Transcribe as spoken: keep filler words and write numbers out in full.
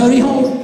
Hurry home.